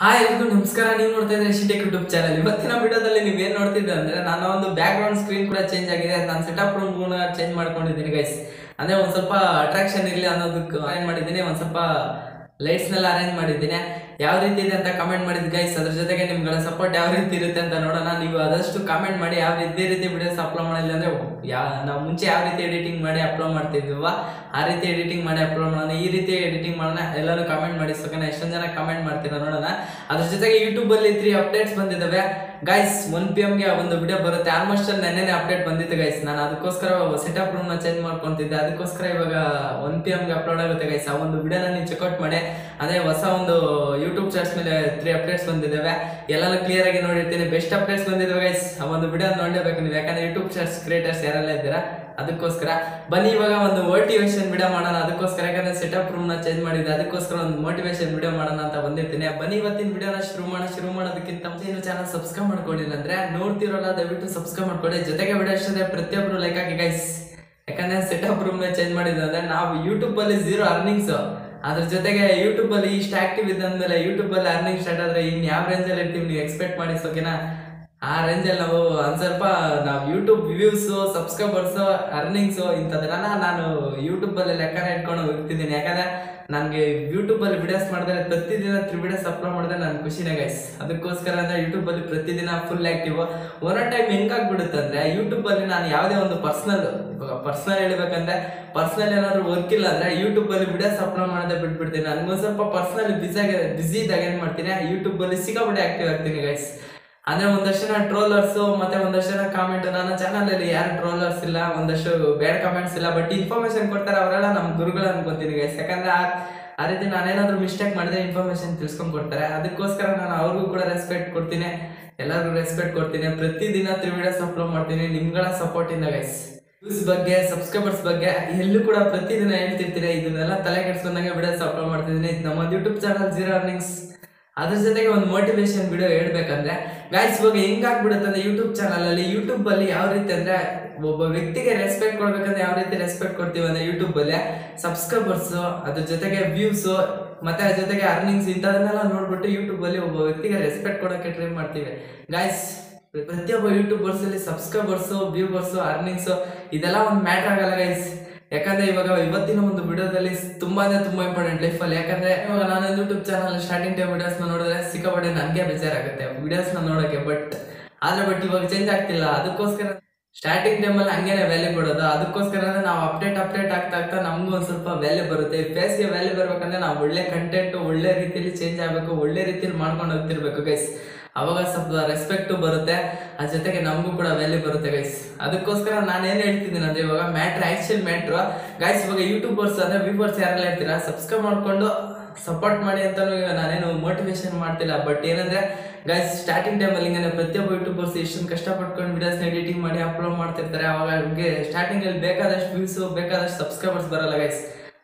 हाय एल्लरिगू नमस्कार। नहीं नोड़ता टेक यूट्यूब चैनल इवत्तिन वीडियोदल्लि नीवु एनु नोड्तिद्दीरा अंद्रे नानु ओंदु बैकग्राउंड स्क्रीन कूड चेंज आगिदे। नानु सेटअप रूम अन्न चेंज माड्कोंडिद्दीनि गाइस। अंद्रे ओंद स्वल्प अट्रैक्शन इरलि अन्नोदक्के आरेंज माडिद्दीनि, ओंद स्वल्प लाइट्स नेल्ल अरेंज माडिद्दीनि। ಯಾವ ರೀತಿ ಇದೆ ಅಂತ ಕಾಮೆಂಟ್ ಮಾಡಿದ ಗೈಸ್, ಅದರ ಜೊತೆಗೆ ನಿಮ್ಮಗಳ ಸಪೋರ್ಟ್ ಯಾವ ರೀತಿ ಇರುತ್ತೆ ಅಂತ ನೋಡೋಣ। ನೀವು ಆದಷ್ಟು ಕಾಮೆಂಟ್ ಮಾಡಿ ಯಾವ ರೀತಿ ವಿಡಿಯೋಸ್ ಅಪ್ಲೋಡ್ ಮಾಡಲಿಲ್ಲ ಅಂದ್ರೆ ನಾವು ಮುಂಚೆ ಯಾವ ರೀತಿ ಎಡಿಟಿಂಗ್ ಮಾಡಿ ಅಪ್ಲೋಡ್ ಮಾಡ್ತಿದ್ವೋ ಆ ರೀತಿ ಎಡಿಟಿಂಗ್ ಮಾಡಿ ಅಪ್ಲೋಡ್ ಮಾಡೋಣ, ಈ ರೀತಿ ಎಡಿಟಿಂಗ್ ಮಾಡೋಣ, ಎಲ್ಲರೂ ಕಾಮೆಂಟ್ ಮಾಡಿ ಸಕನ ಎಷ್ಟೊಂದು ಜನ ಕಾಮೆಂಟ್ ಮಾಡ್ತೀರಾ ನೋಡೋಣ। ಅದರ ಜೊತೆಗೆ YouTube ಅಲ್ಲಿ 3 ಅಪ್ಡೇಟ್ಸ್ ಬಂದಿದ್ದಾವೆ ಗೈಸ್। 1 PM ಗೆ ಒಂದು ವಿಡಿಯೋ ಬರುತ್ತೆ, ಆಲ್ಮೋಸ್ಟ್ ನೆನ್ನೆನೇ ಅಪ್ಡೇಟ್ ಬಂದಿತ್ತು ಗೈಸ್। ನಾನು ಅದಕ್ಕೋಸ್ಕರ ಸೆಟಪ್ ರೂಮ್ ನ ಚೇಂಜ್ ಮಾಡ್ಕೊಂಡಿದ್ದೆ, ಅದಕ್ಕೋಸ್ಕರ ಇವಾಗ 1 PM ಗೆ ಅಪ್ಲೋಡ್ ಆಗುತ್ತೆ ಗೈಸ್। ಆ ಒಂದು ವಿಡಿಯೋನ ನೀವು ಚೆಕ್ ಔಟ್ ಮಾಡಿ। ಅದೇ ಹೊಸ ಒಂದು यूट्यूब चार्ट्स मेले 3 अपडेट्स ಬಂದಿದೆವೆ, ಎಲ್ಲಾನು ಕ್ಲಿಯರ್ ಆಗಿ ನೋಡಿರ್ತೀನಿ। ಬೆಸ್ಟ್ ಅಪ್ಡೇಟ್ಸ್ ಬಂದಿದೆವೆ ಗೈಸ್, ಆ ಒಂದು ವಿಡಿಯೋ ನೋಡಲೇಬೇಕು ನೀವು, ಯಾಕಂದ್ರೆ ಯೂಟ್ಯೂಬ್ ಚಾರ್ಟ್ಸ್ ಕ್ರಿಯೇಟರ್ಸ್ ಯಾರೆಲ್ಲ ಇದ್ದೀರಾ ಅದಕ್ಕೋಸ್ಕರ। ಬನ್ನಿ ಇವಾಗ ಒಂದು ಮೋಟಿವೇಶನ್ ವಿಡಿಯೋ ಮಾಡೋಣ, ಅದಕ್ಕೋಸ್ಕರ ಯಾಕಂದ್ರೆ ಸೆಟಪ್ ರೂಮ್ ನ ಚೇಂಜ್ ಮಾಡಿದ್ದೆ, ಅದಕ್ಕೋಸ್ಕರ ಒಂದು ಮೋಟಿವೇಶನ್ ವಿಡಿಯೋ ಮಾಡೋಣ ಅಂತ ಬಂದಿರ್ತೀನಿ। ಬನ್ನಿ ಇವತ್ತಿನ ವಿಡಿಯೋನ ಶುರು ಮಾಡೋದಕ್ಕಿಂತ ಮುಂಚೆ ನೀವು ಚಾನೆಲ್ ಸಬ್ಸ್ಕ್ರೈಬ್ ಮಾಡ್ಕೊಂಡಿಲ್ಲ ಅಂದ್ರೆ ನೋಡ್ತಿರೋಲ್ಲ, ದಯವಿಟ್ಟು ಸಬ್ಸ್ಕ್ರೈಬ್ ಮಾಡ್ಕೊಳ್ಳಿ। ಜೊತೆಗೆ ವಿಡಿಯೋ ಇಷ್ಟದ ಪ್ರತಿಯೊಬ್ಬರು ಲೈಕ್ ಹಾಕಿ ಗೈಸ್, ಯಾಕಂದ್ರೆ ಸೆಟಪ್ ರೂಮ್ ನ ಚೇಂಜ್ ಮಾಡಿದ್ದೆ ಅಂದ್ರೆ ನಾವು ಯೂಟ್ಯೂಬ್ ಅಲ್ಲಿ 0 earnings, ಅದ್ರ ಜೊತೆಗೆ ಯೂಟ್ಯೂಬ್ ಅಲ್ಲಿ ಇಷ್ಟು ಆಕ್ಟಿವ್ ಇದ್ದಂದ್ಮೇಲೆ ಯೂಟ್ಯೂಬ್ ಅಲ್ಲಿ ಅರ್ನಿಂಗ್ ಸ್ಟಾರ್ಟ್ ಆದ್ರೆ ಇನ್ ಯಾವ ರೇಂಜ್ ಅಲ್ಲಿ ಇರ್ತೀವಿ ನೀವು ಎಕ್ಸ್ಪೆಕ್ಟ್ ಮಾಡಿ ಸೋಕೆನಾ? ಆ ರೇಂಜ್ ಅಲ್ಲಿ ನಾವು ಒಂದ್ ಸ್ವಲ್ಪ ನಾವು ಯೂಟ್ಯೂಬ್ ವ್ಯೂಸ್, ಸಬ್ಸ್ಕ್ರೈಬರ್ಸ್, ಅರ್ನಿಂಗ್ಸ್ ಇಂಥದನ್ನ ನಾನು ಯೂಟ್ಯೂಬ್ ಅಲ್ಲಿ ಲೆಕ್ಕನ ಇಟ್ಕೊಂಡು ಹೋಗ್ತಿದ್ದೀನಿ, ಯಾಕಂದ್ರೆ ನನಗೆ ಯೂಟ್ಯೂಬ್ ಅಲ್ಲಿ ವಿಡಿಯೋಸ್ ಮಾಡಿದ್ರೆ ಪ್ರತಿದಿನ 3 ವಿಡಿಯೋಸ್ ಅಪ್ಲೋಡ್ ಮಾಡಿದ್ರೆ ನಾನು ಖುಷಿನೇ ಗೈಸ್। ಅದಕ್ಕೋಸ್ಕರ ಅಂದ್ರೆ ಯೂಟ್ಯೂಬ್ ಅಲ್ಲಿ ಪ್ರತಿದಿನ ಫುಲ್ ಆಕ್ಟಿವ್. ಒನ್ ಟೈಮ್ ಹೆಂಗಾಗ್ಬಿಡುತ್ತೆ ಅಂದ್ರೆ ಯೂಟ್ಯೂಬ್ ಅಲ್ಲಿ ನಾನು ಯಾವುದೇ ಒಂದು ಪರ್ಸನಲ್ ಹೇಳ್ಬೇಕಂದ್ರೆ ಪರ್ಸನಲ್ ಏನಾದ್ರು ವರ್ಕ್ ಇಲ್ಲ ಅಂದ್ರೆ ಯೂಟ್ಯೂಬ್ ಅಲ್ಲಿ ವಿಡಿಯೋಸ್ ಅಪ್ಲೋಡ್ ಮಾಡೋದೇ ಬಿಟ್ಬಿಡ್ತೀನಿ। ನನ್ಗೊಂದು ಸ್ವಲ್ಪ ಪರ್ಸನಲ್ ಬಿಸಿ ಇದ್ದಾಗ ಏನ್ ಮಾಡ್ತೀನಿ, ಯೂಟ್ಯೂಬ್ ಅಲ್ಲಿ ಸಿಕ್ಕಾಪಟ್ಟೆ ಆಕ್ಟಿವ್ ಆಗ್ತೀನಿ ಗೈಸ್। ಅಂದ್ರೆ ಒಂದಷ್ಟು ಜನ ಟ್ರೋಲರ್ಸ್ ಮತ್ತೆ ಒಂದಷ್ಟು ಜನ ಕಾಮೆಂಟ್, ನನ್ನ ಚಾನಲ್ ಅಲ್ಲಿ ಯಾರು ಟ್ರೋಲರ್ಸ್ ಇಲ್ಲ, ಒಂದಷ್ಟು ಬ್ಯಾಡ್ ಕಾಮೆಂಟ್ಸ್ ಇಲ್ಲ, ಬಟ್ ಇನ್ಫಾರ್ಮೇಶನ್ ಕೊಡ್ತಾರೆ ಅವರೆಲ್ಲ ನಮ್ಮ ಗುರುಗಳು ಅನ್ಕೊಂತೀನಿ ಗೈಸ್। ಯಾಕಂದ್ರೆ ಆ ರೀತಿ ನಾನೇನಾದ್ರೂ ಮಿಸ್ಟೇಕ್ ಮಾಡಿದ್ರೆ ಇನ್ಫಾರ್ಮೇಶನ್ ತಿಳ್ಸ್ಕೊಂಡ್ ಕೊಡ್ತಾರೆ, ಅದಕ್ಕೋಸ್ಕರ ನಾನು ಅವ್ರಿಗೂ ಕೂಡ ರೆಸ್ಪೆಕ್ಟ್ ಕೊಡ್ತೀನಿ, ಎಲ್ಲರಿಗೂ ರೆಸ್ಪೆಕ್ಟ್ ಕೊಡ್ತೀನಿ। ಪ್ರತಿದಿನ 3 ವಿಡಿಯೋಸ್ ಅಪ್ಲೋಡ್ ಮಾಡ್ತೀನಿ ನಿಮ್ಗಳ ಸಪೋರ್ಟ್ ಇಂದ ಗೈಸ್, ವ್ಯೂಸ್ ಬಗ್ಗೆ, ಸಬ್ಸ್ಕ್ರೈಬರ್ಸ್ ಬಗ್ಗೆ ಎಲ್ಲೂ ಕೂಡ ಪ್ರತಿದಿನ ಹೇಳ್ತಿರ್ತೀರಾ, ಇದನ್ನೆಲ್ಲ ತಲೆ ಕೆಡಿಸ್ಕೊಂಡಾಗ ವಿಡಿಯೋಸ್ ಅಪ್ಲೋಡ್ ಮಾಡ್ತಿದ್ದೀನಿ ನಮ್ಮ ಯೂಟ್ಯೂಬ್ ಚಾನಲ್ 0 earnings। ಅದ್ರ ಜೊತೆಗೆ ಒಂದು ಮೋಟಿವೇಶನ್ ವಿಡಿಯೋ ಹೇಳ್ಬೇಕಂದ್ರೆ ಗೈಸ್, ಇವಾಗ ಹೆಂಗಾಗ್ಬಿಡುತ್ತಂದ್ರೆ ಯೂಟ್ಯೂಬ್ ಚಾನಲ್ ಅಲ್ಲಿ ಯೂಟ್ಯೂಬ್ ಅಲ್ಲಿ ಯಾವ ರೀತಿ ಅಂದ್ರೆ ಒಬ್ಬ ವ್ಯಕ್ತಿಗೆ ರೆಸ್ಪೆಕ್ಟ್ ಕೊಡ್ಬೇಕಂದ್ರೆ ಯಾವ ರೀತಿ ರೆಸ್ಪೆಕ್ಟ್ ಕೊಡ್ತೀವಿ ಅಂದ್ರೆ ಯೂಟ್ಯೂಬ್ ಅಲ್ಲಿ ಸಬ್ಸ್ಕ್ರೈಬರ್ಸ್, ಅದ್ರ ಜೊತೆಗೆ ವ್ಯೂಸ್ ಮತ್ತೆ ಅದ್ರ ಜೊತೆಗೆ ಅರ್ನಿಂಗ್ಸ್ ಇಂಥದನ್ನೆಲ್ಲ ನೋಡ್ಬಿಟ್ಟು ಯೂಟ್ಯೂಬ್ ಅಲ್ಲಿ ಒಬ್ಬ ವ್ಯಕ್ತಿಗೆ ರೆಸ್ಪೆಕ್ಟ್ ಕೊಡೋಕೆ ಟ್ರೈ ಮಾಡ್ತೀವಿ ಗೈಸ್। ಪ್ರತಿಯೊಬ್ಬ ಯೂಟ್ಯೂಬರ್ಸ್ ಅಲ್ಲಿ ಸಬ್ಸ್ಕ್ರೈಬರ್ಸ್, ವ್ಯೂವರ್ಸ್, ಅರ್ನಿಂಗ್ಸ್ ಇದೆಲ್ಲ ಒಂದು ಮ್ಯಾಟರ್ ಆಗಲ್ಲ ಗೈಸ್, ಯಾಕಂದ್ರೆ ಇವಾಗ ಇವತ್ತಿನ ಒಂದು ವಿಡಿಯೋದಲ್ಲಿ ತುಂಬಾ ಇಂಪಾರ್ಟೆಂಟ್ ಲೈಫ್ ಅಲ್ಲಿ, ಯಾಕಂದ್ರೆ ಇವಾಗ ನಾನು YouTube channel starting time videos ನೋಡಿದ್ರೆ ಸಿಕ್ಕಾಪಟ್ಟೆ ನನಗೆ ಬೇಜಾರಾಗುತ್ತೆ ವಿಡಿಯೋಸ್ ನೋಡೋಕೆ, ಬಟ್ ಇವಾಗ ಚೇಂಜ್ ಆಗ್ತಿಲ್ಲ, ಅದಕ್ಕೋಸ್ಕರ ಸ್ಟಾರ್ಟಿಂಗ್ ಟೈಮ್ ಅಲ್ಲಿ ಹಂಗೇನೆ ವ್ಯಾಲ್ಯೂ ಕೊಡೋದು, ಅದಕ್ಕೋಸ್ಕರ ನಾವು ಅಪ್ಡೇಟ್ ಆಗ್ತಾ ನಮಗೂ ಒಂದ್ ಸ್ವಲ್ಪ ವ್ಯಾಲ್ಯೂ ಬರುತ್ತೆ। ಫೇಸ್ಗೆ ವ್ಯಾಲ್ಯೂ ಬರ್ಬೇಕಂದ್ರೆ ನಾವು ಒಳ್ಳೆ ಕಂಟೆಂಟ್ ಒಳ್ಳೆ ರೀತಿಯಲ್ಲಿ ಚೇಂಜ್ ಆಗಬೇಕು, ಒಳ್ಳೆ ರೀತಿಯಲ್ಲಿ ಮಾಡ್ಕೊಂಡು ಹೋಗ್ತಿರ್ಬೇಕು ಗೈಸ್, ಅವಾಗ ಸ್ವಲ್ಪ ರೆಸ್ಪೆಕ್ಟ್ ಬರುತ್ತೆ, ಅದ್ರ ಜೊತೆಗೆ ನಮಗೂ ಕೂಡ ವ್ಯಾಲ್ಯೂ ಬರುತ್ತೆ ಗೈಸ್। ಅದಕ್ಕೋಸ್ಕರ ನಾನೇನು ಹೇಳ್ತಿದ್ದೀನಿ ಅಂದ್ರೆ ಇವಾಗ ಮ್ಯಾಟ್ರ್ ಆಕ್ಚುಯಲ್ ಮ್ಯಾಟ್ರ್ ಗೈಸ್, ಇವಾಗ ಯೂಟ್ಯೂಬರ್ಸ್ ಅಂದ್ರೆ ವ್ಯೂವರ್ಸ್ ಯಾರೆಲ್ಲ ಇರ್ತೀರಾ ಸಬ್ಸ್ಕ್ರೈಬ್ ಮಾಡ್ಕೊಂಡು ಸಪೋರ್ಟ್ ಮಾಡಿ ಅಂತಾನು ಈಗ ನಾನೇನು ಮೋಟಿವೇಶನ್ ಮಾಡ್ತಿಲ್ಲ, ಬಟ್ ಏನಂದ್ರೆ ಗೈಸ್ ಸ್ಟಾರ್ಟಿಂಗ್ ಟೈಮಲ್ಲಿ ಹಿಂಗೆ ಪ್ರತಿಯೊಬ್ಬ ಯೂಟ್ಯೂಬರ್ಸ್ ಎಷ್ಟೊಂದು ಕಷ್ಟಪಟ್ಕೊಂಡು ವಿಡಿಯೋಸ್ನ ಎಡಿಟಿಂಗ್ ಮಾಡಿ ಅಪ್ಲೋಡ್ ಮಾಡ್ತಿರ್ತಾರೆ, ಅವಾಗ ಅವ್ರಿಗೆ ಸ್ಟಾರ್ಟಿಂಗಲ್ಲಿ ಬೇಕಾದಷ್ಟು ವ್ಯೂಸ್, ಬೇಕಾದಷ್ಟು ಸಬ್ಸ್ಕ್ರೈಬರ್ಸ್ ಬರಲ್ಲ ಗೈಸ್,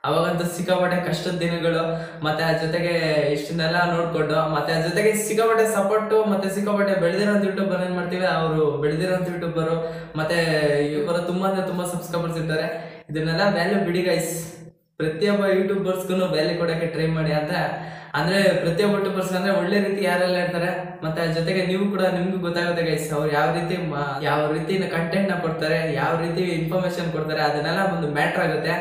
ಅವಾಗಂತೂ ಸಿಕ್ಕಾಪಟ್ಟೆ ಕಷ್ಟದ ದಿನಗಳು, ಮತ್ತೆ ಅದ್ರ ಜೊತೆಗೆ ಇಷ್ಟನ್ನೆಲ್ಲ ನೋಡ್ಕೊಂಡು ಮತ್ತೆ ಅದ್ರ ಜೊತೆಗೆ ಸಿಕ್ಕಾಪಟ್ಟೆ ಸಪೋರ್ಟು ಮತ್ತೆ ಸಿಕ್ಕಾಪಟ್ಟೆ ಬೆಳೆದಿರೋಂಥ ಯೂಟ್ಯೂಬರ್ ಏನು ಮಾಡ್ತೀವಿ, ಅವರು ಬೆಳೆದಿರೋಂಥ ಯೂಟ್ಯೂಬರು ಮತ್ತೆ ಇವರ ತುಂಬಾ ಸಬ್ಸ್ಕ್ರೈಬರ್ಸ್ ಇರ್ತಾರೆ, ಇದನ್ನೆಲ್ಲ ವ್ಯಾಲ್ಯೂ ಬಿಡಿ ಗೈಸ್। ಪ್ರತಿಯೊಬ್ಬ ಯೂಟ್ಯೂಬರ್ಸ್ಗೂ ವ್ಯಾಲ್ಯೂ ಕೊಡೋಕ್ಕೆ ಟ್ರೈ ಮಾಡಿ ಅಂತ ಅಂದ್ರೆ ಪ್ರತಿಯೊಬ್ಬ ಯೂಟ್ಯೂಬರ್ಸ್ ಅಂದ್ರೆ ಒಳ್ಳೆ ರೀತಿ ಯಾರೆಲ್ಲ ಇರ್ತಾರೆ ಮತ್ತೆ ಅದ್ರ ಜೊತೆಗೆ ನೀವು ಕೂಡ ನಿಮ್ಗೂ ಗೊತ್ತಾಗುತ್ತೆ ಗೈಸ್, ಅವ್ರು ಯಾವ ರೀತಿ ಕಂಟೆಂಟ್ ನ ಕೊಡ್ತಾರೆ, ಯಾವ ರೀತಿ ಇನ್ಫಾರ್ಮೇಶನ್ ಕೊಡ್ತಾರೆ, ಅದನ್ನೆಲ್ಲ ಒಂದು ಮ್ಯಾಟರ್ ಆಗುತ್ತೆ।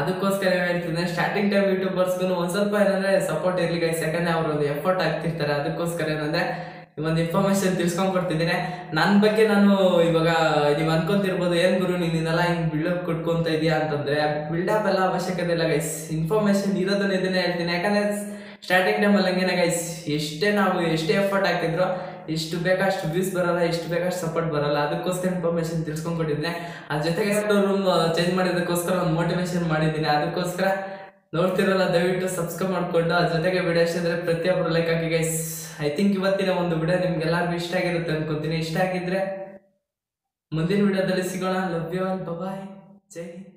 ಅದಕ್ಕೋಸ್ಕರ ಹೇಳ್ತಿದ್ದೆ ಸ್ಟಾರ್ಟಿಂಗ್ ಟೈಮ್ ಯೂಟ್ಯೂಬರ್ಸ್ಗೂ ಒಂದ್ ಸ್ವಲ್ಪ ಏನಂದ್ರೆ ಸಪೋರ್ಟ್ ಇರ್ಲಿ ಗೈಸ್, ಯಾಕಂದ್ರೆ ಅವ್ರು ಒಂದು ಎಫರ್ಟ್ ಆಗ್ತಿರ್ತಾರೆ, ಅದಕ್ಕೋಸ್ಕರ ಏನಂದ್ರೆ ಒಂದು ಇನ್ಫಾರ್ಮೇಶನ್ ತಿಳ್ಸ್ಕೊಂಡ್ ಕೊಡ್ತಿದ್ದೀನಿ ನನ್ನ ಬಗ್ಗೆ। ನಾನು ಇವಾಗ ನೀವು ಅನ್ಕೊಂತಿರ್ಬೋದು ಏನ್ ಗುರು ನೀನೆಲ್ಲ ಹಿಂಗ್ ಬಿಲ್ಡಪ್ ಕೊಟ್ಕೊಂತ ಇದೆಯಾ ಅಂತಂದ್ರೆ, ಬಿಲ್ಡಪ್ ಎಲ್ಲ ಅವಶ್ಯಕತೆ ಇಲ್ಲ ಗೈಸ್, ಇನ್ಫಾರ್ಮೇಶನ್ ಇರೋದನ್ನ ಇದನ್ನೇ ಹೇಳ್ತೀನಿ, ಯಾಕಂದ್ರೆ ಸ್ಟಾರ್ಟಿಂಗ್ ಟೈಮಲ್ಲಿ ಹಂಗೇನೆ ಗೈಸ್, ನಾವು ಎಷ್ಟೇ ಎಫರ್ಟ್ ಹಾಕಿದ್ರು ಎಷ್ಟು ಬೇಕಷ್ಟು ವ್ಯೂಸ್ ಬರಲ್ಲ, ಎಷ್ಟು ಬೇಕಷ್ಟು ಸಪೋರ್ಟ್ ಬರಲ್ಲ, ಅದಕ್ಕೋಸ್ಕರ ಇನ್ಫಾರ್ಮೇಶನ್ ತಿಳ್ಸ್ಕೊಂಡ್ ಕೊಟ್ಟಿದ್ದೆ। ಅದ್ರ ಜೊತೆಗೆ ರೂಮ್ ಚೇಂಜ್ ಮಾಡಿದಕ್ಕೋಸ್ಕರ ಒಂದು ಮೋಟಿವೇಶನ್ ಮಾಡಿದ್ದೀನಿ, ಅದಕ್ಕೋಸ್ಕರ ನೋಡ್ತಿರಲ್ಲ ದಯವಿಟ್ಟು ಸಬ್ಸ್ಕ್ರೈಬ್ ಮಾಡ್ಕೊಂಡು ಅದ್ರ ಜೊತೆಗೆ ವಿಡಿಯೋ ಇಷ್ಟ ಇದ್ರೆ ಪ್ರತಿಯೊಬ್ಬರು ಲೈಕ್ ಹಾಕಿ ಗೈಸ್। ಐ ಥಿಂಕ್ ಇವತ್ತಿನ ಒಂದು ವಿಡಿಯೋ ನಿಮ್ಗೆಲ್ಲಾರ್ಗು ಇಷ್ಟ ಆಗಿರುತ್ತೆ ಅನ್ಕೊಂತೀನಿ, ಇಷ್ಟ ಆಗಿದ್ರೆ ಮುಂದಿನ ವಿಡಿಯೋದಲ್ಲಿ ಸಿಗೋಣ। Love you all, bye, Jai Hind.